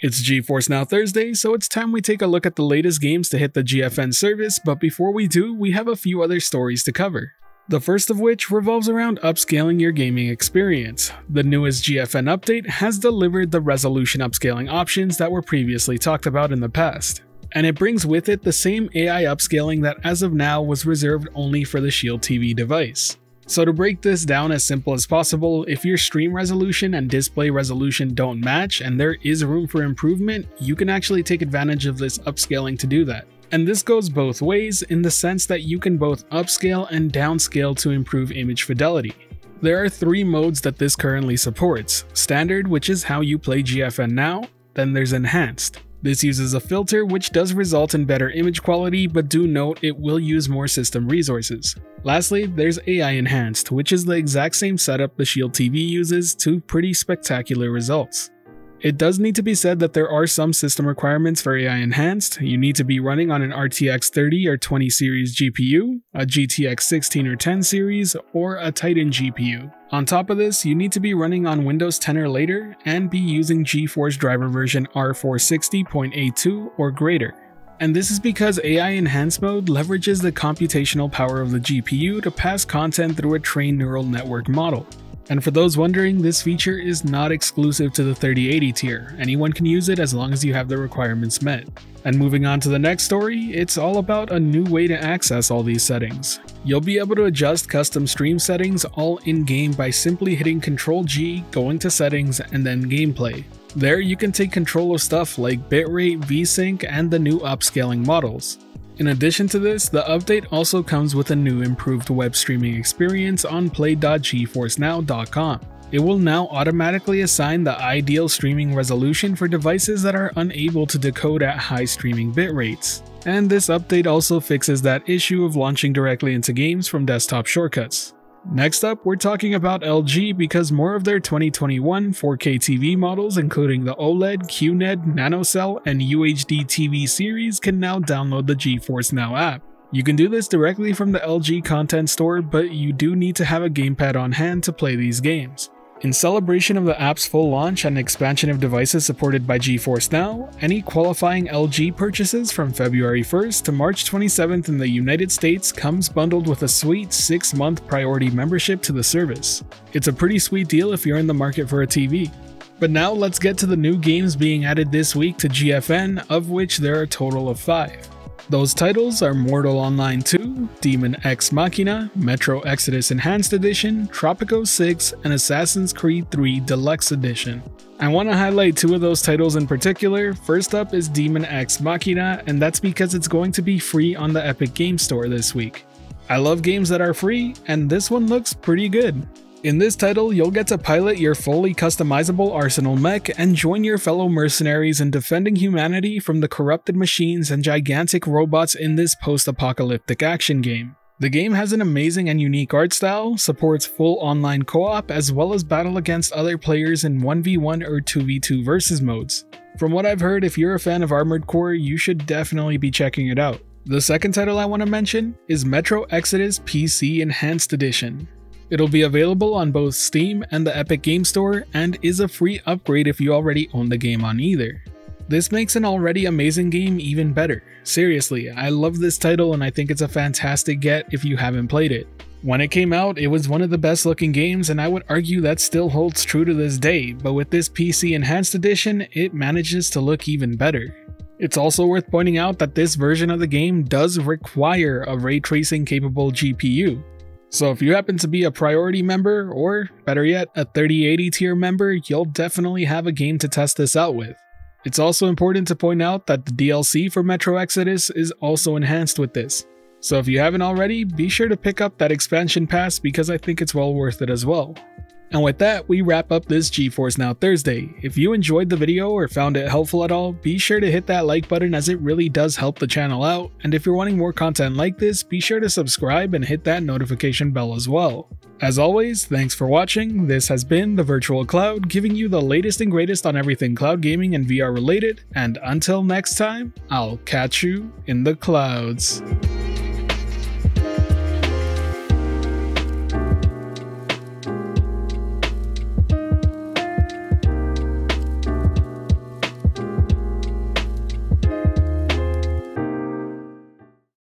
It's GeForce Now Thursday, so it's time we take a look at the latest games to hit the GFN service, but before we do, we have a few other stories to cover. The first of which revolves around upscaling your gaming experience. The newest GFN update has delivered the resolution upscaling options that were previously talked about in the past, and it brings with it the same AI upscaling that as of now was reserved only for the Shield TV device. So to break this down as simple as possible, if your stream resolution and display resolution don't match and there is room for improvement, you can actually take advantage of this upscaling to do that. And this goes both ways in the sense that you can both upscale and downscale to improve image fidelity. There are three modes that this currently supports: Standard, which is how you play GFN now, then there's Enhanced. This uses a filter which does result in better image quality, but do note it will use more system resources. Lastly, there's AI Enhanced, which is the exact same setup the Shield TV uses to pretty spectacular results. It does need to be said that there are some system requirements for AI Enhanced. You need to be running on an RTX 30 or 20 series GPU, a GTX 16 or 10 series, or a Titan GPU. On top of this, you need to be running on Windows 10 or later and be using GeForce Driver version R460.82 or greater. And this is because AI Enhanced mode leverages the computational power of the GPU to pass content through a trained neural network model. And for those wondering, this feature is not exclusive to the 3080 tier. Anyone can use it as long as you have the requirements met. And moving on to the next story, it's all about a new way to access all these settings. You'll be able to adjust custom stream settings all in-game by simply hitting Ctrl-G, going to settings, and then gameplay. There you can take control of stuff like bitrate, VSync, and the new upscaling models. In addition to this, the update also comes with a new improved web streaming experience on play.geforcenow.com. It will now automatically assign the ideal streaming resolution for devices that are unable to decode at high streaming bit rates. And this update also fixes that issue of launching directly into games from desktop shortcuts. Next up, we're talking about LG because more of their 2021 4K TV models, including the OLED, QNED, NanoCell, and UHD TV series, can now download the GeForce Now app. You can do this directly from the LG content store, but you do need to have a gamepad on hand to play these games. In celebration of the app's full launch and expansion of devices supported by GeForce Now, any qualifying LG purchases from February 1st to March 27th in the United States comes bundled with a sweet 6-month priority membership to the service. It's a pretty sweet deal if you're in the market for a TV. But now let's get to the new games being added this week to GFN, of which there are a total of 5. Those titles are Mortal Online 2, Demon X Machina, Metro Exodus Enhanced Edition, Tropico 6, and Assassin's Creed 3 Deluxe Edition. I want to highlight two of those titles in particular. First up is Demon X Machina, and that's because it's going to be free on the Epic Game Store this week. I love games that are free, and this one looks pretty good. In this title, you'll get to pilot your fully customizable arsenal mech and join your fellow mercenaries in defending humanity from the corrupted machines and gigantic robots in this post-apocalyptic action game. The game has an amazing and unique art style, supports full online co-op, as well as battle against other players in 1v1 or 2v2 versus modes. From what I've heard, if you're a fan of Armored Core, you should definitely be checking it out. The second title I want to mention is Metro Exodus PC Enhanced Edition. It'll be available on both Steam and the Epic Game Store and is a free upgrade if you already own the game on either. This makes an already amazing game even better. Seriously, I love this title and I think it's a fantastic get if you haven't played it. When it came out, it was one of the best looking games and I would argue that still holds true to this day, but with this PC Enhanced Edition, it manages to look even better. It's also worth pointing out that this version of the game does require a ray tracing capable GPU. So if you happen to be a priority member, or better yet, a 3080 tier member, you'll definitely have a game to test this out with. It's also important to point out that the DLC for Metro Exodus is also enhanced with this. So if you haven't already, be sure to pick up that expansion pass because I think it's well worth it as well. And with that, we wrap up this GeForce Now Thursday. If you enjoyed the video or found it helpful at all, be sure to hit that like button as it really does help the channel out. And if you're wanting more content like this, be sure to subscribe and hit that notification bell as well. As always, thanks for watching. This has been The Virtual Cloud, giving you the latest and greatest on everything cloud gaming and VR related. And until next time, I'll catch you in the clouds.